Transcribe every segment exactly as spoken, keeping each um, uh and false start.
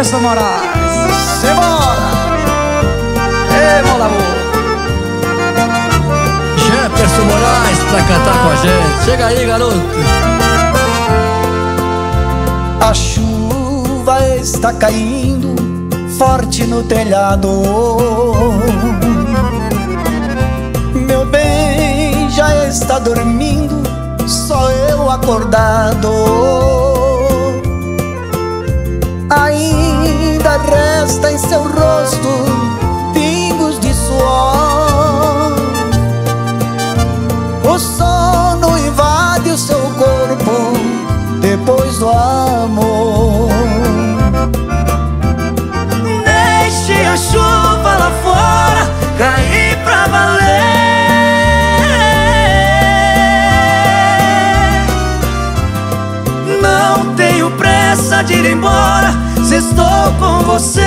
Jefferson Moraes. Simbora! Ei, meu amor! Jefferson Moraes pra cantar com a gente. Chega aí, garoto! A chuva está caindo forte no telhado. Meu bem já está dormindo, só eu acordado. Ainda resta em seu rosto pingos de suor. O sono invade o seu corpo depois do amor. Deixe a chuva lá fora cair pra valer. Não tenho pressa de ir embora, se estou com você.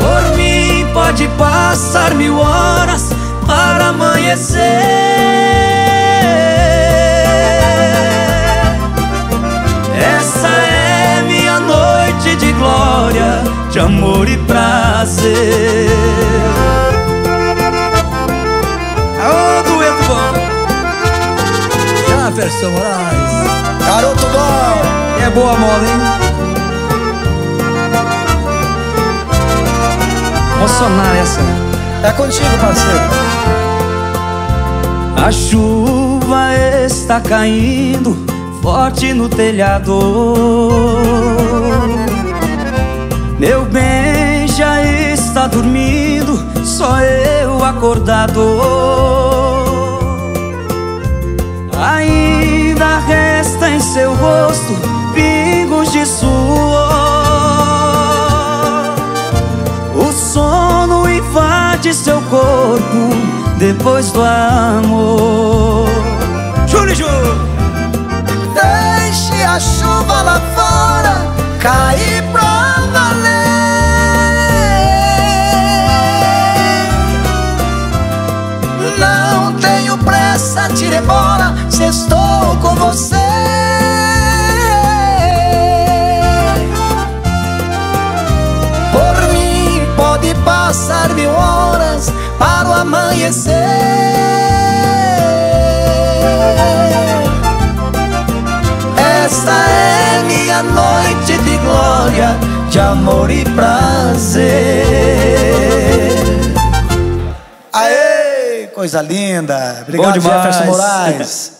Por mim pode passar mil horas para amanhecer. De amor e prazer. Aô, dueto bom, Jefferson Moraes. Garoto bom, é boa moda, hein? Emocionar essa, né? É contigo, parceiro. A chuva está caindo forte no telhado. Meu bem já está dormindo, só eu acordado. Ainda resta em seu rosto pingos de suor. O sono invade seu corpo depois do amor. Júlio, Júlio! Deixe a chuva lá fora cair pra valer. Não tenho pressa de ir embora, se estou com você. Por mim pode passar mil horas para o amanhecer. Esta é minha noite de glória, de amor e prazer. Aê, coisa linda! Obrigado, Jefferson Moraes.